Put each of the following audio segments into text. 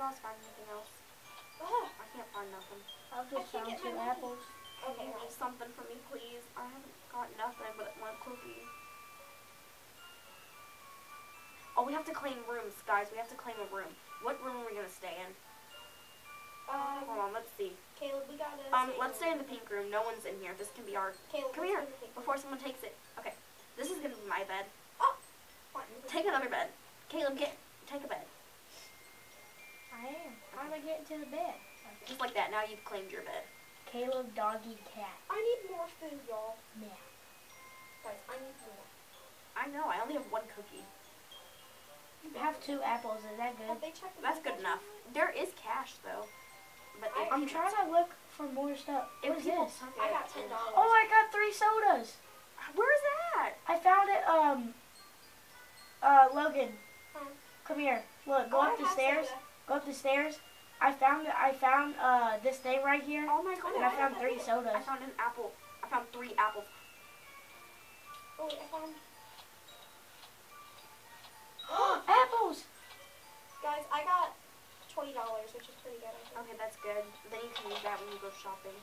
guys find anything else? I can't find nothing. I'll just find some apples. Okay, leave something for me, please. I haven't got nothing but one cookie. Oh, we have to claim rooms, guys. We have to claim a room. What room are we gonna stay in? Hold on, let's see. Caleb, we gotta let's stay in the pink room. No one's in here. This can be our. Caleb, come here before someone takes it. Okay, this is gonna be my bed. Oh, take another bed. Caleb, take a bed. I am. How do I get into the bed? Okay. Just like that. Now you've claimed your bed. Caleb, doggy, cat. I need more food, y'all. Yeah. Guys, I need more. I know. I only have one cookie. You have 2 apples. Is that good? That's good enough. There is cash though. But I'm trying to look for more stuff. What is this? I got $10. Oh, I got 3 sodas. Where is that? I found it. Logan, come here. Look, go up the stairs. Go up the stairs. I found it. I found this thing right here. Oh my god! And I found 3 sodas. I found an apple. I found 3 apples. Oh, I found. Apples! Guys, I got $20, which is pretty good, I think. Okay, that's good. Then you can use that when you go shopping.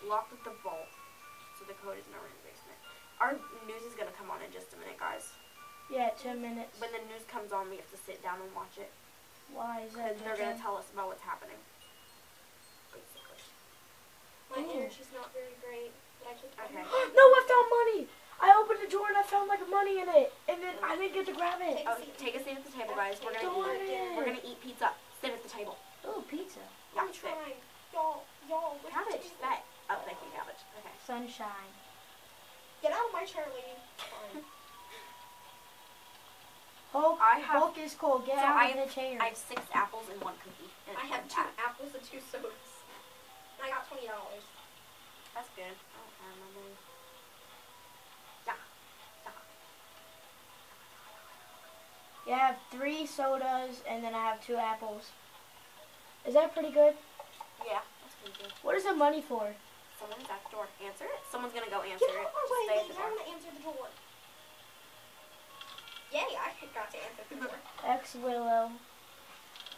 Locked with the vault, so the code is nowhere in the basement. Our news is going to come on in just a minute, guys. Yeah, 2 minutes. When the news comes on, we have to sit down and watch it. Why is that? Because they're going to tell us about what's happening. Basically. My energy's not very great, but I can okay. No, I found money! I opened the drawer and I found like money in it, and then I didn't get to grab it. Oh, take a seat at the table, guys. We're gonna eat. We're gonna eat pizza. Sit at the table. Oh, pizza. I'm trying. Y'all. Cabbage. That. Oh, thank you, cabbage. Okay. Sunshine. Get out of my chair, lady. Hulk is cool. Get out of the chair. I have 6 apples and 1 cookie. And I have 2 apples and 2 sodas. And I got $20. That's good. I don't have my money. Yeah, I have 3 sodas, and then I have 2 apples. Is that pretty good? Yeah, that's pretty good. What is the money for? Someone's at the door. Answer it? Someone's going to go answer it. Wait, I'm going to answer the door. Yay, I forgot to answer the door. Ex-Willow,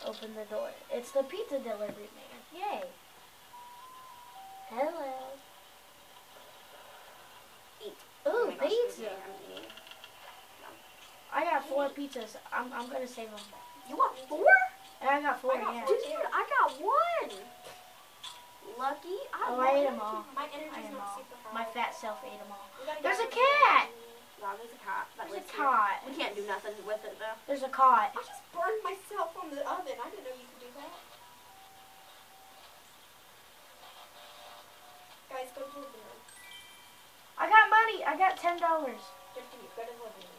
open the door. It's the pizza delivery man. Yay. Hello. Eat. Ooh, pizza. I got 4 pizzas. I'm gonna save them. You want 4? And I got 4. Yeah. Dude, I got 1. Lucky. I ate them all. My energy's not super high. My fat self ate them all. There's a cat. No, there's a cat. There's a cat. We can't do nothing with it though. There's a cat. I just burned myself on the oven. I didn't know you could do that. Guys, go to the living room. I got money. I got $10.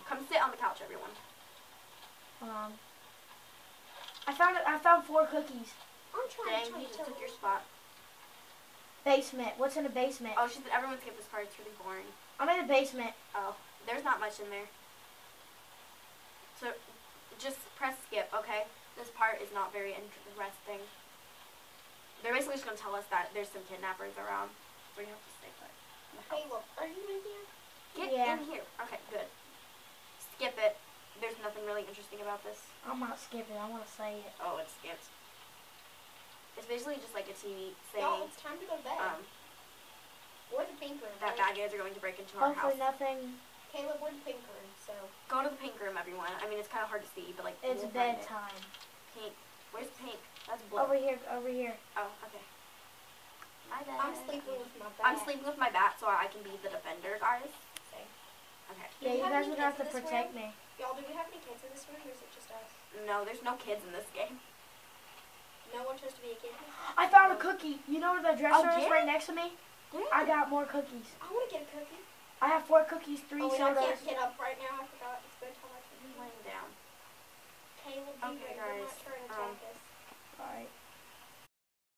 Come sit on the couch, everyone. I found 4 cookies. Dang, you just took your spot. Basement. What's in the basement? Oh, she said everyone skip this part. It's really boring. I'm in the basement. Oh, there's not much in there. So, just press skip, okay? This part is not very interesting. They're basically just going to tell us that there's some kidnappers around. We're going to have to stay put. Hey, look, are you in here? Get in here. Okay, good. Skip it. There's nothing really interesting about this. I'm not skipping. I want to say it. Oh, it skipped. It's basically just like a TV saying. No, it's time to go to bed. Or the pink room. That bad guys are going to break into our house. Hopefully nothing. Caleb, we're in the pink room, so. Go to the pink room, everyone. I mean, it's kind of hard to see, but like. It's bedtime. Pink. Where's pink? That's blue. Over here. Over here. Oh, okay. My bad. I'm sleeping with my bat. I'm sleeping with my bat, so I can be the defender, guys. Okay. Yeah, you guys would have to protect me. Y'all, do we have any kids in this room, or is it just us? No, there's no kids in this game. No one chose to be a kid? I found a cookie. You know where the dresser is right next to me? Yeah. I got more cookies. I want to get a cookie. I have 4 cookies, 3 sodas. I can't get up right now. I forgot. It's been time. I'm laying down. Caleb, okay, guys. We're not trying to take this. All right.